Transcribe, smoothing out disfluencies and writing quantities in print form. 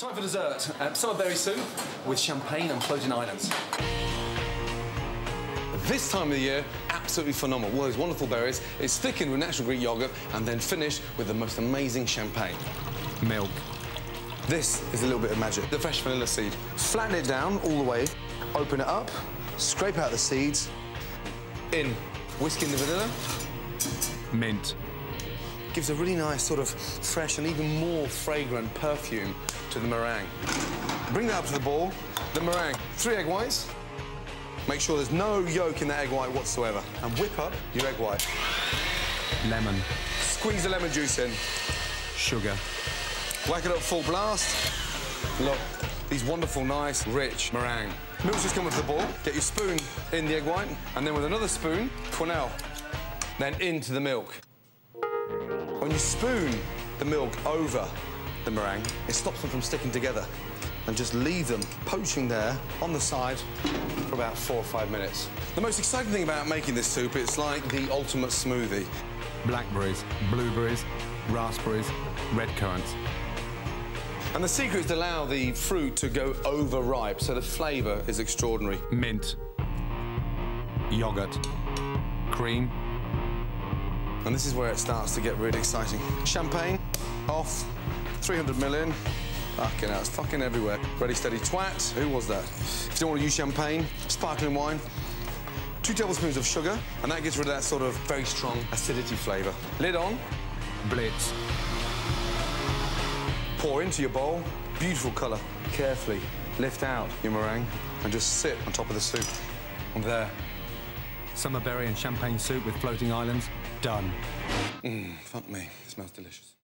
Time for dessert. Summer berry soup with champagne and floating islands. This time of the year, absolutely phenomenal. All those wonderful berries. It's thickened with natural Greek yogurt and then finished with the most amazing champagne. Milk. This is a little bit of magic. The fresh vanilla seed. Flatten it down all the way. Open it up. Scrape out the seeds. In. Whisk in the vanilla. Mint. Gives a really nice sort of fresh and even more fragrant perfume to the meringue. Bring that up to the boil. The meringue, 3 egg whites. Make sure there's no yolk in the egg white whatsoever. And whip up your egg white. Lemon. Squeeze the lemon juice in. Sugar. Whack it up full blast. Look, these wonderful, nice, rich meringue. Milk's just come up to the boil. Get your spoon in the egg white, and then with another spoon, quenelle. Then into the milk. When you spoon the milk over the meringue, it stops them from sticking together, and just leave them poaching there on the side for about 4 or 5 minutes. The most exciting thing about making this soup, it's like the ultimate smoothie. Blackberries, blueberries, raspberries, red currants. And the secret is to allow the fruit to go overripe, so the flavour is extraordinary. Mint, yoghurt, cream. And this is where it starts to get really exciting. Champagne, off, 300 million. Fucking hell, it's fucking everywhere. Ready, steady, twat. Who was that? If you don't want to use champagne, sparkling wine, 2 tablespoons of sugar, and that gets rid of that sort of very strong acidity flavour. Lid on. Blitz. Pour into your bowl. Beautiful colour. Carefully lift out your meringue and just sit on top of the soup. And there. Summer berry and champagne soup with floating islands. Done. Fuck me. It smells delicious.